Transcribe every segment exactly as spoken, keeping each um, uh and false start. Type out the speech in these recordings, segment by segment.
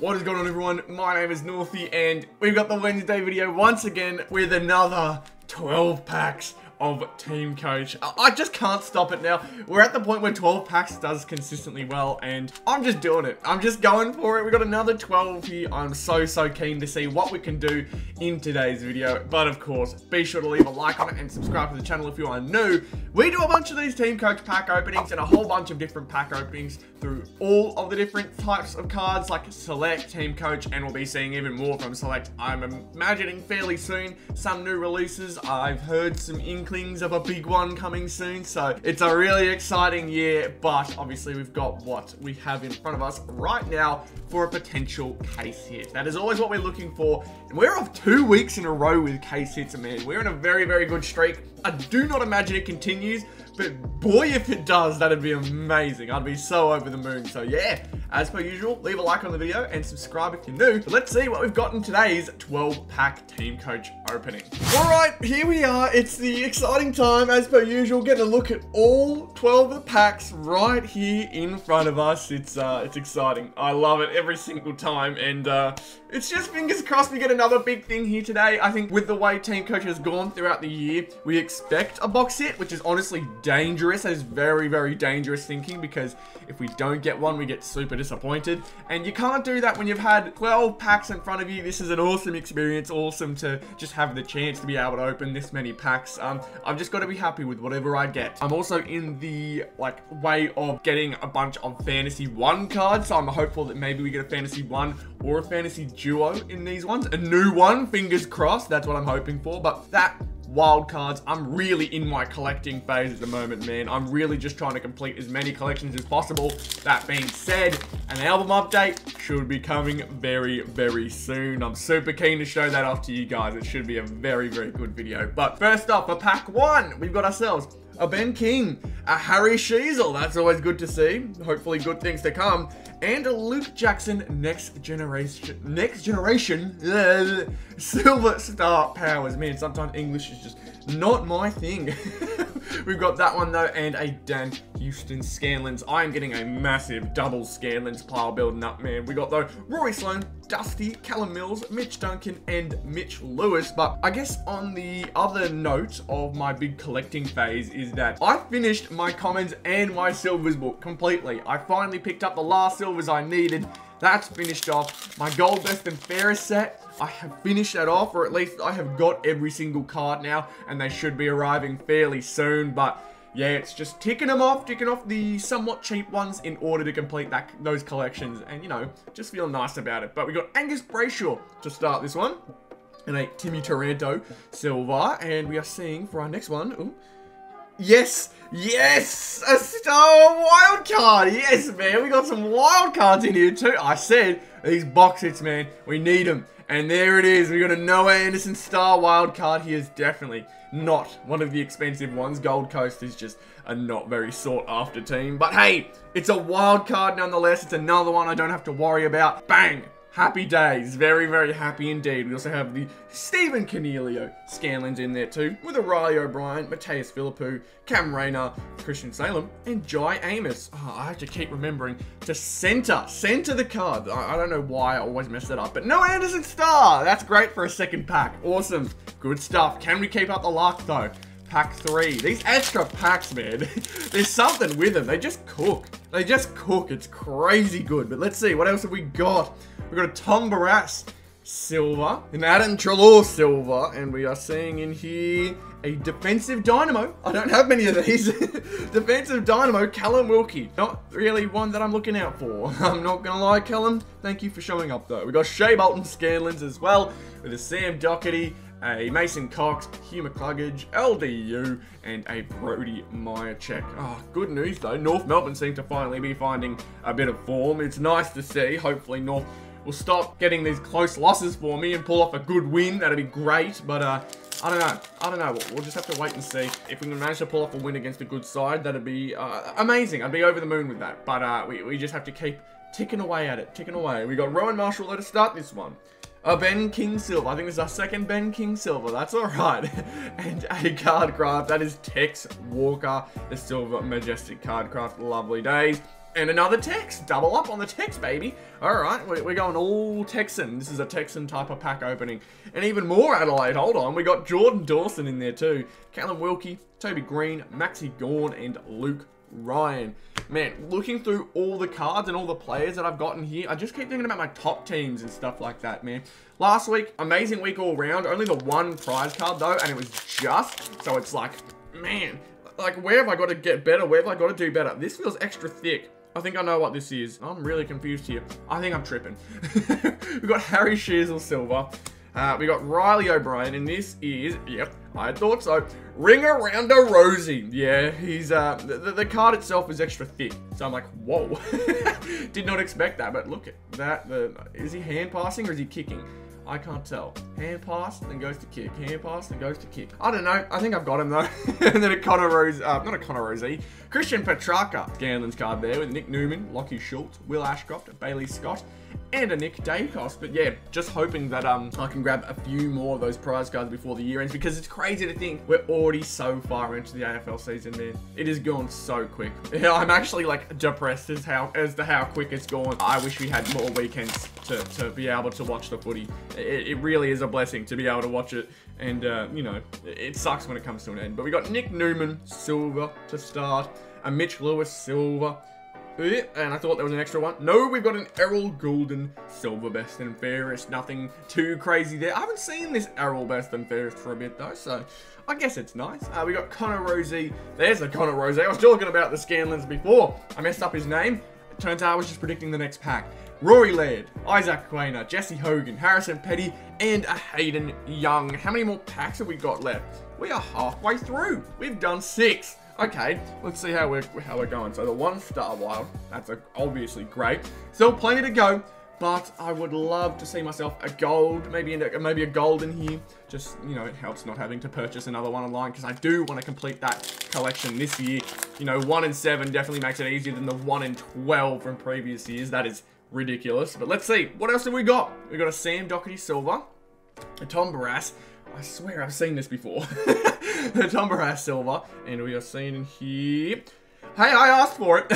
What is going on, everyone? My name is Northy and we've got the Wednesday video once again with another twelve packs of Team Coach. I just can't stop it now. We're at the point where twelve packs does consistently well and I'm just doing it. I'm just going for it. We got another twelve here. I'm so, so keen to see what we can do in today's video. But of course, be sure to leave a like on it and subscribe to the channel if you are new. We do a bunch of these Team Coach pack openings and a whole bunch of different pack openings through all of the different types of cards like Select, Team Coach, and we'll be seeing even more from Select, I'm imagining, fairly soon. Some new releases. I've heard some increase of a big one coming soon, so it's a really exciting year, but obviously we've got what we have in front of us right now for a potential case hit. That is always what we're looking for, and we're off two weeks in a row with case hits, man. We're in a very, very good streak. I do not imagine it continues, but boy, if it does, that'd be amazing. I'd be so over the moon. So yeah, as per usual, leave a like on the video and subscribe if you're new. But let's see what we've got in today's twelve pack Team Coach opening. All right, here we are. It's the exciting time, as per usual, getting a look at all twelve of the packs right here in front of us. It's uh, it's exciting. I love it every single time, and uh, it's just fingers crossed we get another big thing here today. I think with the way Team Coach has gone throughout the year, we expect a box hit, which is honestly dangerous. That is very, very dangerous thinking, because if we don't get one, we get super disappointed, and you can't do that when you've had twelve packs in front of you. This is an awesome experience. Awesome to just have the chance to be able to open this many packs. Um. I've just got to be happy with whatever I get. I'm also in the, like, way of getting a bunch of Fantasy one cards, so I'm hopeful that maybe we get a Fantasy one or a Fantasy duo in these ones. A new one, fingers crossed, that's what I'm hoping for, but that... wild cards. I'm really in my collecting phase at the moment, man. I'm really just trying to complete as many collections as possible. That being said, an album update should be coming very, very soon. I'm super keen to show that off to you guys. It should be a very, very good video. But first up, for pack one, we've got ourselves a Ben King, a Harry Sheezel, that's always good to see, hopefully good things to come, and a Luke Jackson next generation, next generation, uh, Silver Star Powers. Man, sometimes English is just not my thing. We've got that one though, and a Dan Houston Scanlons. I am getting a massive double Scanlons pile building up, man. We got though Rory Sloan, Dusty, Callum Mills, Mitch Duncan, and Mitch Lewis. But I guess on the other note of my big collecting phase is that I finished my commons and my silvers book completely. I finally picked up the last silvers I needed. That's finished off. My gold best and fairest set, I have finished that off, or at least I have got every single card now, and they should be arriving fairly soon. But yeah, it's just ticking them off, ticking off the somewhat cheap ones in order to complete that those collections, and, you know, just feel nice about it. But we got Angus Brayshaw to start this one, and a Timmy Taranto silver, and we are seeing for our next one. Ooh, yes, yes, a star wild card. Yes, man, we got some wild cards in here too. I said these box hits, man, we need them. And there it is, we got a Noah Anderson star wild card. He is definitely not one of the expensive ones. Gold Coast is just a not very sought after team. But hey, it's a wild card nonetheless. It's another one I don't have to worry about. Bang! Happy days. Very, very happy indeed. We also have the Steven Canelio Scanlons in there too, with a Riley O'Brien, Mateus Philippou, Cam Rayner, Christian Salem, and Jai Amos. Oh, I have to keep remembering to center, center the card. I, I don't know why I always mess that up, but Noah Anderson star. That's great for a second pack. Awesome. Good stuff. Can we keep up the luck though? Pack three. These extra packs, man, there's something with them. They just cook. They just cook. It's crazy good. But let's see, what else have we got? We've got a Tom Barass silver, an Adam Treloar silver, and we are seeing in here a defensive dynamo. I don't have many of these. Defensive dynamo, Callum Wilkie. Not really one that I'm looking out for. I'm not going to lie, Callum. Thank you for showing up, though. We've got Shea Bolton Scanlons as well, with a Sam Docherty, a Mason Cox, Hugh McCluggage, L D U, and a Brody Myercheck. Oh, good news, though. North Melbourne seem to finally be finding a bit of form. It's nice to see. Hopefully, North will stop getting these close losses for me and pull off a good win. That'd be great, but uh, I don't know. I don't know. We'll, we'll just have to wait and see. If we can manage to pull off a win against a good side, that'd be uh, amazing. I'd be over the moon with that, but uh, we, we just have to keep ticking away at it, ticking away. We got Rowan Marshall there to start this one. A Ben King silver. I think this is our second Ben King silver. That's all right. And a card craft. That is Tex Walker, the silver majestic card craft. Lovely days. And another Tex. Double up on the Tex, baby. All right, we're going all Texan. This is a Texan type of pack opening. And even more Adelaide. Hold on. We got Jordan Dawson in there too. Callum Wilkie, Toby Green, Maxi Gawn, and Luke Ryan. Man, looking through all the cards and all the players that I've gotten here, I just keep thinking about my top teams and stuff like that, man. Last week, amazing week all round. Only the one prize card though, and it was just. So it's like, man, like where have I got to get better? Where have I got to do better? This feels extra thick. I think I know what this is. I'm really confused here. I think I'm tripping. We've got Harry Sheezel silver. Uh, we got Riley O'Brien, and this is, yep, I thought so. Ring around a Rosie. Yeah, he's, uh, the, the card itself is extra thick. So I'm like, whoa. Did not expect that, but look at that. The, is he hand passing or is he kicking? I can't tell. Hand pass, then goes to kick. Hand pass, then goes to kick. I don't know. I think I've got him though. And then a Connor Rozee, uh, not a Connor Rozee, Christian Petrarca. Ganlon's card there with Nick Newman, Lockie Schultz, Will Ashcroft, Bailey Scott, and a Nick Dacos. But yeah, just hoping that um I can grab a few more of those prize cards before the year ends, because it's crazy to think we're already so far into the A F L season, man. It has gone so quick. Yeah, I'm actually like depressed as how as to how quick it's gone. I wish we had more weekends to, to be able to watch the footy. It, it really is a blessing to be able to watch it, and uh, you know, it, it sucks when it comes to an end. But we got Nick Newman silver to start, a Mitch Lewis silver, and I thought there was an extra one. No, we've got an Errol Goulden silver best and fairest. Nothing too crazy there. I haven't seen this Errol best and fairest for a bit though, so I guess it's nice. Uh, we got Connor Rozee. There's a Connor Rozee. I was talking about the Scanlons before. I messed up his name. It turns out I was just predicting the next pack. Rory Laird, Isaac Quayner, Jesse Hogan, Harrison Petty, and a Hayden Young. How many more packs have we got left? We are halfway through. We've done six. Okay, let's see how we're, how we're going. So the one star wild, that's obviously great. Still plenty to go, but I would love to see myself a gold, maybe in a, maybe a gold in here. Just, you know, it helps not having to purchase another one online, because I do want to complete that collection this year. You know, one in seven definitely makes it easier than the one in twelve from previous years. That is ridiculous. But let's see, what else have we got? We got a Sam Docherty silver, a Tom Barass. I swear I've seen this before. The Tom Barass silver, and we are seeing in here. Hey, I asked for it.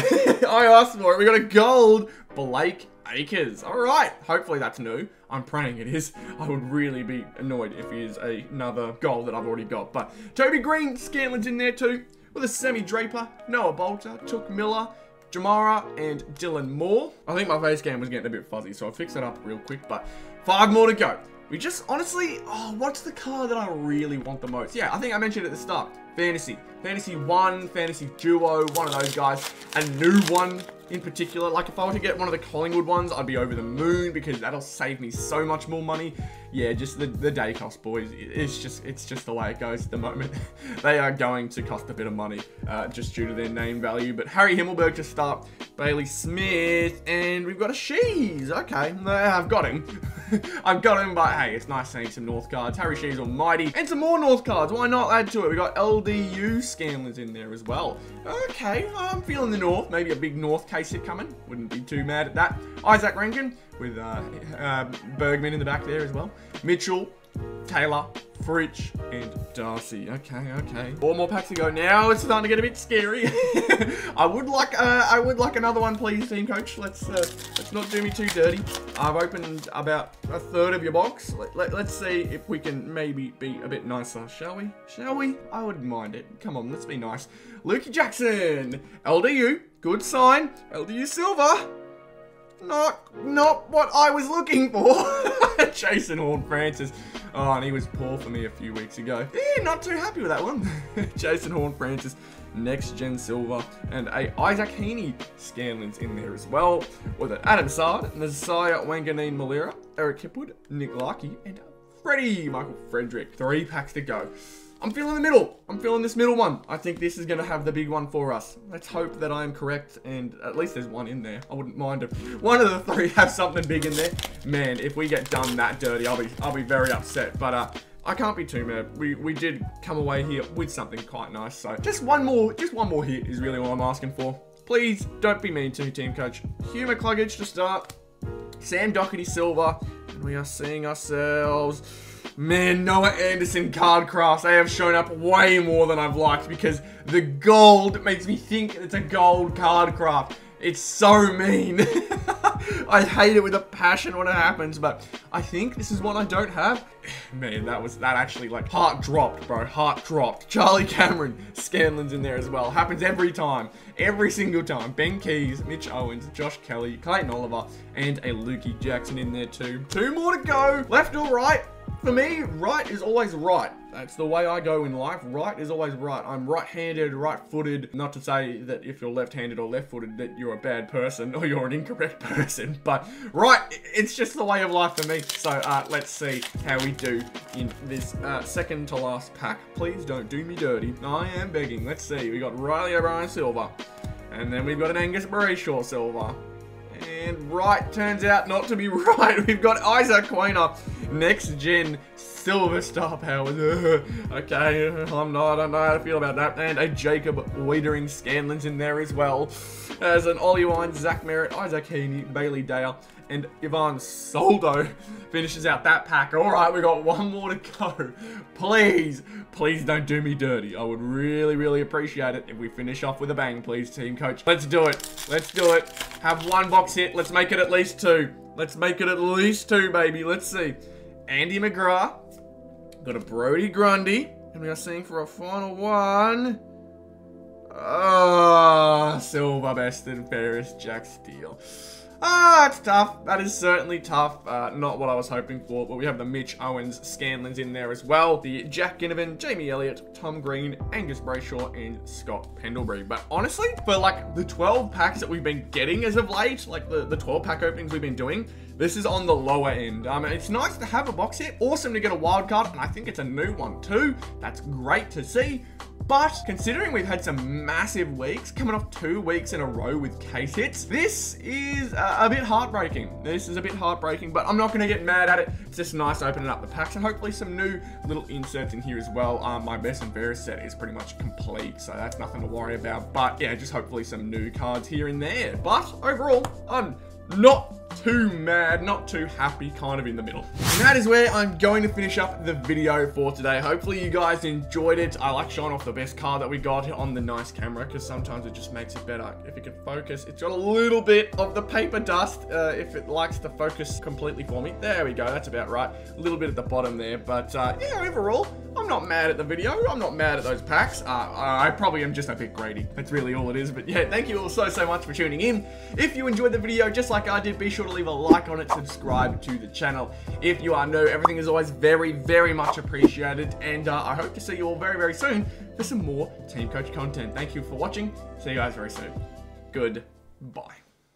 I asked for it. We got a gold Blake Acres. All right. Hopefully that's new. I'm praying it is. I would really be annoyed if it is a, another gold that I've already got. But Toby Green, Scanlon's in there too, with a Semi Draper, Noah Bolter, Took Miller, Jamara, and Dylan Moore. I think my face cam was getting a bit fuzzy, so I'll fix that up real quick, but five more to go. We just, honestly, oh, what's the card that I really want the most? Yeah, I think I mentioned it at the start. Fantasy. Fantasy one, Fantasy Duo, one of those guys. A new one in particular. Like, if I were to get one of the Collingwood ones, I'd be over the moon, because that'll save me so much more money. Yeah, just the, the day cost, boys. It's just it's just the way it goes at the moment. They are going to cost a bit of money uh, just due to their name value. But Harry Himmelberg to start, Bailey Smith, and we've got a Shees. Okay, I've got him. I've got him, but hey, it's nice seeing some North cards. Harry Shees almighty. And some more North cards. Why not add to it? We got L D U Scanlon's in there as well. Okay, I'm feeling the North. Maybe a big North case hit coming. Wouldn't be too mad at that. Isaac Rankin with uh, uh, Bergman in the back there as well. Mitchell, Taylor, Fritsch, and Darcy. Okay, okay. Four more packs to go. Now it's starting to get a bit scary. I would like, uh, I would like another one, please, Team Coach. Let's, uh, let's not do me too dirty. I've opened about a third of your box. Let, let, let's see if we can maybe be a bit nicer, shall we? Shall we? I wouldn't mind it. Come on, let's be nice. Luke Jackson, L D U, good sign. L D U silver. Not, not what I was looking for. Jason Horne Francis. Oh, and he was poor for me a few weeks ago. Yeah, not too happy with that one. Jason Horne Francis, next gen silver, and a Isaac Heaney Scanlon's in there as well, with an Adam Sard, Messiah Wanganeen Malira, Eric Hipwood, Nick Larkey, and Freddie Michael Frederick. Three packs to go. I'm feeling the middle. I'm feeling this middle one. I think this is going to have the big one for us. Let's hope that I am correct, and at least there's one in there. I wouldn't mind if one of the three have something big in there. Man, if we get done that dirty, I'll be I'll be very upset. But uh, I can't be too mad. We we did come away here with something quite nice. So just one more, just one more hit is really all I'm asking for. Please don't be mean to Team Coach. Hugh McCluggage to start. Sam Docherty silver, and we are seeing ourselves. Man, Noah Anderson card crafts, they have shown up way more than I've liked, because the gold makes me think it's a gold card craft. It's so mean. I hate it with a passion when it happens, but I think this is one I don't have. Man, that was, that actually, like, heart dropped, bro. Heart dropped. Charlie Cameron, Scanlon's in there as well. Happens every time. Every single time. Ben Keys, Mitch Owens, Josh Kelly, Clayton Oliver, and a Lukey Jackson in there too. Two more to go. Left or right? For me, right is always right. That's the way I go in life. Right is always right. I'm right-handed, right-footed. Not to say that if you're left-handed or left-footed that you're a bad person or you're an incorrect person, but right, it's just the way of life for me. So uh, let's see how we do in this uh, second to last pack. Please don't do me dirty. I am begging. Let's see. We got Riley O'Brien Silver, and then we've got an Angus Brayshaw Silver. And right turns out not to be right. We've got Isaac Quayner, next gen silver star powers. Okay, I'm not, I don't know how to feel about that. And a Jacob Wiedering Scanlan's in there as well. As an Ollie Wine, Zach Merritt, Isaac Heaney, Bailey Dale, and Ivan Soldo finishes out that pack. All right, we got one more to go. Please, please don't do me dirty. I would really, really appreciate it if we finish off with a bang, please, Team Coach. Let's do it. Let's do it. Have one box hit. Let's make it at least two. Let's make it at least two, baby. Let's see. Andy McGrath. Got a Brody Grundy. And we are seeing for a final one. Ah, oh, Silver Best and Fairest Jack Steele. Ah, it's tough. That is certainly tough. Uh, not what I was hoping for, but we have the Mitch Owens Scanlons in there as well. The Jack Ginnivan, Jamie Elliott, Tom Green, Angus Brayshaw, and Scott Pendlebury. But honestly, for like the twelve packs that we've been getting as of late, like the, the twelve pack openings we've been doing, this is on the lower end. Um, it's nice to have a box hit. Awesome to get a wild card, and I think it's a new one too. That's great to see. But considering we've had some massive weeks, coming off two weeks in a row with case hits, this is uh, a bit heartbreaking. This is a bit heartbreaking, but I'm not going to get mad at it. It's just nice opening up the packs and hopefully some new little inserts in here as well. Um, my best and fairest set is pretty much complete, so that's nothing to worry about. But yeah, just hopefully some new cards here and there. But overall, I'm not too mad, not too happy, kind of in the middle. And that is where I'm going to finish up the video for today. Hopefully you guys enjoyed it. I like showing off the best card that we got on the nice camera because sometimes it just makes it better. If it can focus, it's got a little bit of the paper dust, uh, if it likes to focus completely for me. There we go, that's about right. A little bit at the bottom there, but uh, yeah, overall, I'm not mad at the video. I'm not mad at those packs. Uh, I probably am just a bit greedy. That's really all it is, but yeah, thank you all so, so much for tuning in. If you enjoyed the video, just like I did, be sure to leave a like on it, subscribe to the channel if you are new. Everything is always very, very much appreciated, and uh, I hope to see you all very, very soon for some more Team Coach content. Thank you for watching. See you guys very soon. Goodbye.